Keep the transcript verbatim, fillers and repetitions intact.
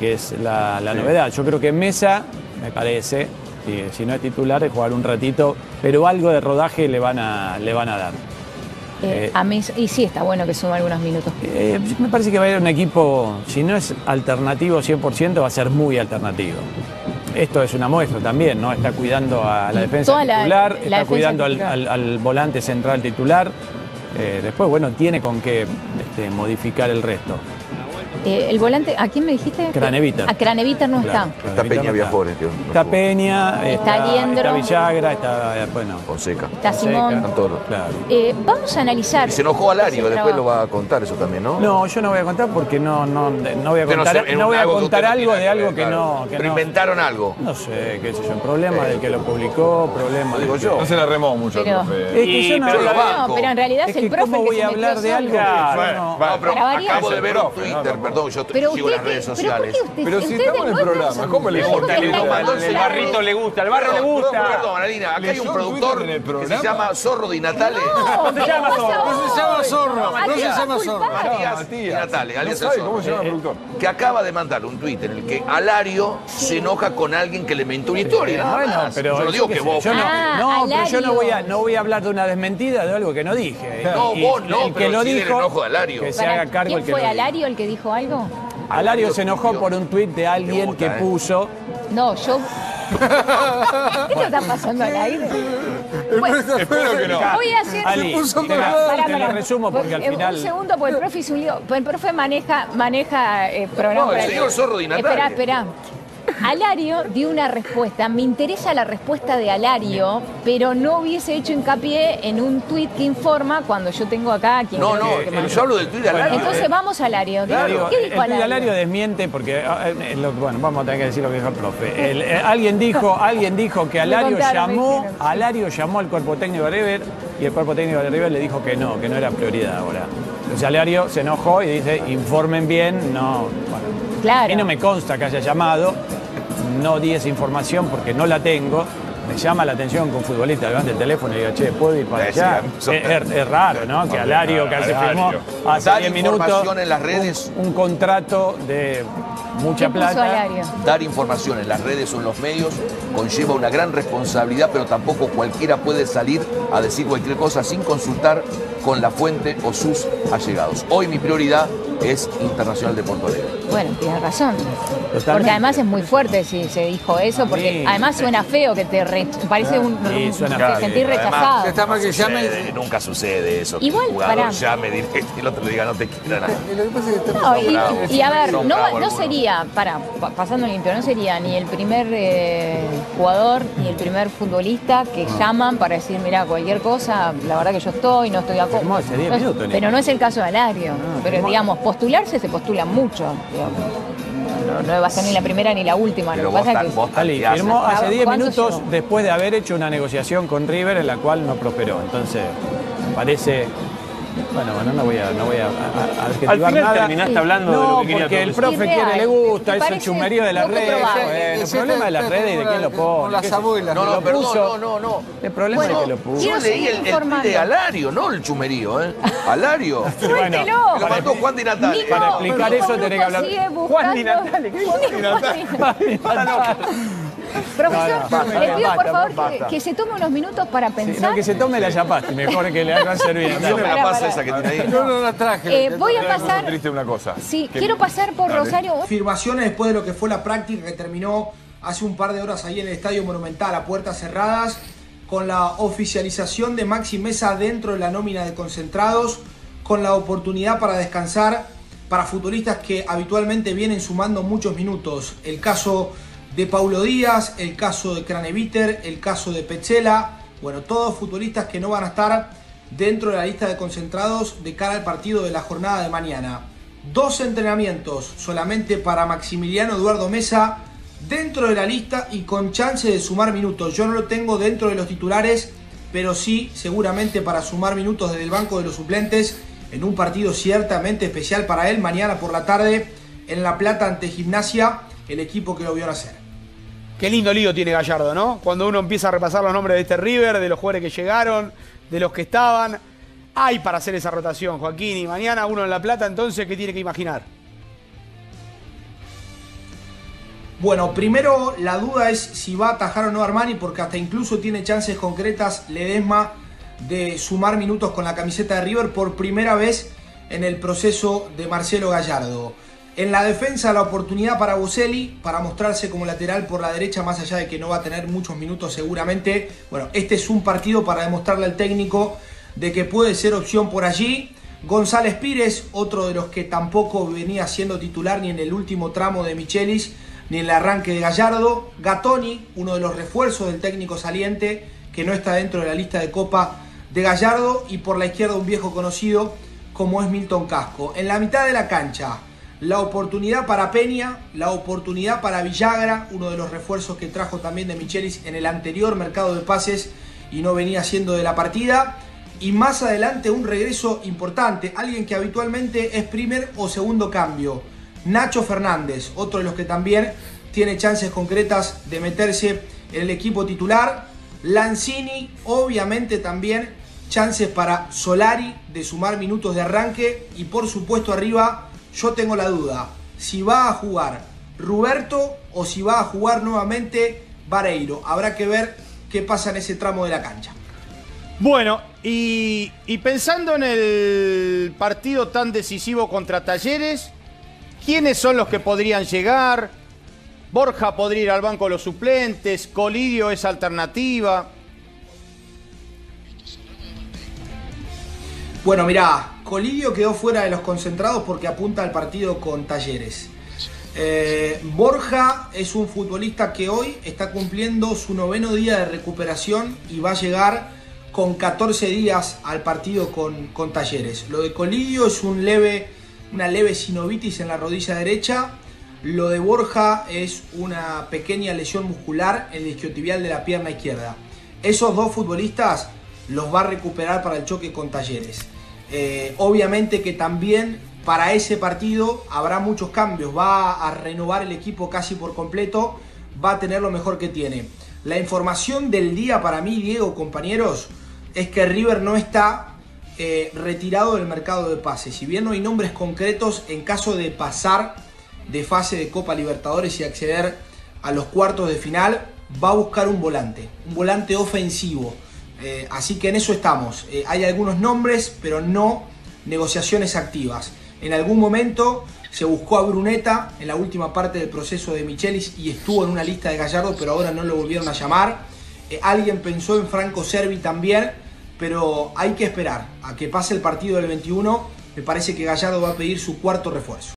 que es la, la sí. novedad. Yo creo que Meza, me parece, si, si no es titular, es jugar un ratito, pero algo de rodaje le van a, le van a dar. Eh, eh, a Meza, y sí está bueno que suma algunos minutos. Eh, me parece que va a ir un equipo, si no es alternativo cien por ciento, va a ser muy alternativo. Esto es una muestra también, ¿no? Está cuidando a la defensa Toda titular, la, la está defensa cuidando al, al, al volante central titular. Eh, después, bueno, tiene con qué este, modificar el resto. Eh, el volante, ¿a quién me dijiste? Craneviter. A Craneviter no claro, está. Está Peña, viajó. Está Peña, está, está Villagra, está, bueno... Fonseca. Está Simón. Claro. Eh, vamos a analizar... Y se enojó Alario, después trabajo. Lo va a contar eso también, ¿no? No, yo no voy a contar porque no, no, no voy a contar, no, no voy a contar algo de algo que no... Que pero no, inventaron algo. No sé, qué sé yo, problema eh, del que lo publicó, problema digo yo. No se la remó mucho pero, el profe. Es que yo no, pero, lo no, pero en realidad es, es el profe que se voy a hablar de algo. No, pero acabo de ver un Twitter, perdón, yo pero sigo usted, las redes sociales. Pero, usted, pero si estamos en el programa, ¿cómo le gusta? El barrito le gusta, el barrio le gusta. Perdón, Alina, acá hay un productor que se llama Zorro Di Natale. No, no se llama Zorro. No se llama Zorro. No se llama Zorro. Matías Di Natale, alias Zorro. ¿Cómo se llama el productor? Que acaba de mandar un tuit en el que Alario se enoja con alguien que le mentó una historia. Bueno, pero yo no digo que vos. No, pero yo no voy a hablar de una desmentida de algo que no dije. No, vos no, pero sí del enojo de Alario. Que se haga cargo el que lo dijo. ¿Quién fue Alario el que dijo algo? Alario se enojó por un tuit de alguien que puso... No, yo... ¿Qué te está pasando al aire? Pues, espero que no. Voy a hacer... Ali, puso te, la, para, te para. Lo resumo porque al final... Un segundo, porque el profe, hizo un lío. El profe maneja, maneja eh, programa... No, el señor Zorro Di Natale. Esperá, esperá. Alario dio una respuesta, me interesa la respuesta de Alario, pero no hubiese hecho hincapié en un tuit que informa cuando yo tengo acá a quien... No, no, que yo hablo del tuit de Alario. Entonces vamos a Alario. Claro. ¿Qué dijo Alario? El Alario desmiente porque, bueno, vamos a tener que decir lo que dijo el profe. El, el, alguien, dijo, alguien dijo que Alario llamó, Alario llamó al cuerpo técnico de River y el cuerpo técnico de River le dijo que no, que no era prioridad ahora. Entonces Alario se enojó y dice, informen bien, no... Bueno. Claro. A mí no me consta que haya llamado, no di esa información porque no la tengo. Me llama la atención que un futbolista levante el teléfono y diga, che, ¿puedo ir para allá? Es, es, es raro, ¿no? Que Alario, que hace firmó hace diez minutos en las redes, un, un contrato de mucha plata. Dar información en las redes o en los medios conlleva una gran responsabilidad, pero tampoco cualquiera puede salir a decir cualquier cosa sin consultar con la fuente o sus allegados. Hoy mi prioridad es Internacional de Porto Alegre. Bueno, tienes razón. Totalmente. Porque además es muy fuerte si se dijo eso, porque además suena feo que te re, parece un, sí, suena un que sentir rechazado. Además, no que sucede, llame... Nunca sucede eso. Igual, que el jugador para... llame directo y el otro le diga no te quiera nada. No, y, bravo, y, y a ver, no, no sería, para, pasando el interno, no sería ni el primer eh, jugador ni el primer futbolista que no. llaman para decir, mira, cualquier cosa, la verdad que yo estoy, no estoy a poco. No, no, pero no es el caso de Alario. No, pero digamos, postularse se postula mucho, digamos. No, no va a ser ni la primera ni la última. Pero lo que pasa es que Ali firmó hace diez minutos llegó? Después de haber hecho una negociación con River en la cual no prosperó. Entonces, parece... Bueno, bueno, no voy a, no voy a, a, a adjetivar nada. Al final terminaste sí. hablando no, de lo que quería porque el profe quiere, real, le gusta, eso chumerío de las redes. Eh, el problema de las redes y de quién lo pone. Con las abuelas. No, no, perdón, no, no, no. El problema bueno, es que lo puso. Yo leí el, el de Alario, no el chumerío, ¿eh? Alario. Suéltelo. Lo mandó Juan Di Natale. Para explicar eso tenés que hablar. Juan Di Natale, ¿qué dijo Juan Di Natale? Para no. Profesor, no, no, le pido basta, por favor basta. Que, que se tome unos minutos para pensar. Sí, no, que se tome la yapasti, mejor que le hagan servir. No, no, la para, pasa para. Esa que tiene ahí. No, no la traje. Eh, voy a pasar. Triste una cosa. Sí, ¿Qué? Quiero pasar por Dale. Rosario. Afirmaciones después de lo que fue la práctica que terminó hace un par de horas ahí en el Estadio Monumental, a puertas cerradas, con la oficialización de Maxi Meza dentro de la nómina de concentrados, con la oportunidad para descansar para futbolistas que habitualmente vienen sumando muchos minutos. El caso de Paulo Díaz, el caso de Craneviter, el caso de Pechela, bueno, todos futbolistas que no van a estar dentro de la lista de concentrados de cara al partido de la jornada de mañana. Dos entrenamientos solamente para Maximiliano Eduardo Meza dentro de la lista y con chance de sumar minutos. Yo no lo tengo dentro de los titulares, pero sí seguramente para sumar minutos desde el banco de los suplentes en un partido ciertamente especial para él mañana por la tarde en La Plata ante Gimnasia, el equipo que lo vio nacer. Qué lindo lío tiene Gallardo, ¿no? Cuando uno empieza a repasar los nombres de este River, de los jugadores que llegaron, de los que estaban, hay para hacer esa rotación, Joaquín, y mañana uno en La Plata, entonces, ¿qué tiene que imaginar? Bueno, primero la duda es si va a atajar o no Armani, porque hasta incluso tiene chances concretas Ledesma de sumar minutos con la camiseta de River por primera vez en el proceso de Marcelo Gallardo. En la defensa, la oportunidad para Boselli para mostrarse como lateral por la derecha, más allá de que no va a tener muchos minutos seguramente. Bueno, este es un partido para demostrarle al técnico de que puede ser opción por allí. González Pírez, otro de los que tampoco venía siendo titular ni en el último tramo de Michelis, ni en el arranque de Gallardo. Gattoni, uno de los refuerzos del técnico saliente, que no está dentro de la lista de Copa de Gallardo. Y por la izquierda un viejo conocido como es Milton Casco. En la mitad de la cancha, la oportunidad para Peña, la oportunidad para Villagra, uno de los refuerzos que trajo también de Michelis en el anterior mercado de pases y no venía siendo de la partida. Y más adelante un regreso importante, alguien que habitualmente es primer o segundo cambio, Nacho Fernández, otro de los que también tiene chances concretas de meterse en el equipo titular. Lanzini, obviamente también chances para Solari de sumar minutos de arranque. Y por supuesto arriba yo tengo la duda, si va a jugar Roberto o si va a jugar nuevamente Vareiro. Habrá que ver qué pasa en ese tramo de la cancha. Bueno, y, y pensando en el partido tan decisivo contra Talleres, ¿quiénes son los que podrían llegar? Borja podría ir al banco de los suplentes, Colidio es alternativa. Bueno, mirá, Colidio quedó fuera de los concentrados porque apunta al partido con Talleres. Eh, Borja es un futbolista que hoy está cumpliendo su noveno día de recuperación y va a llegar con catorce días al partido con, con Talleres. Lo de Colidio es un leve, una leve sinovitis en la rodilla derecha. Lo de Borja es una pequeña lesión muscular en el isquiotibial de la pierna izquierda. Esos dos futbolistas los va a recuperar para el choque con Talleres. Eh, obviamente que también para ese partido habrá muchos cambios. Va a renovar el equipo casi por completo. Va a tener lo mejor que tiene. La información del día para mí, Diego, compañeros, es que River no está eh, retirado del mercado de pases. Si bien no hay nombres concretos, en caso de pasar de fase de Copa Libertadores y acceder a los cuartos de final, va a buscar un volante, un volante ofensivo. Eh, así que en eso estamos. Eh, hay algunos nombres, pero no negociaciones activas. En algún momento se buscó a Brunetta en la última parte del proceso de Michelis y estuvo en una lista de Gallardo, pero ahora no lo volvieron a llamar. Eh, alguien pensó en Franco Servi también, pero hay que esperar a que pase el partido del veintiuno. Me parece que Gallardo va a pedir su cuarto refuerzo.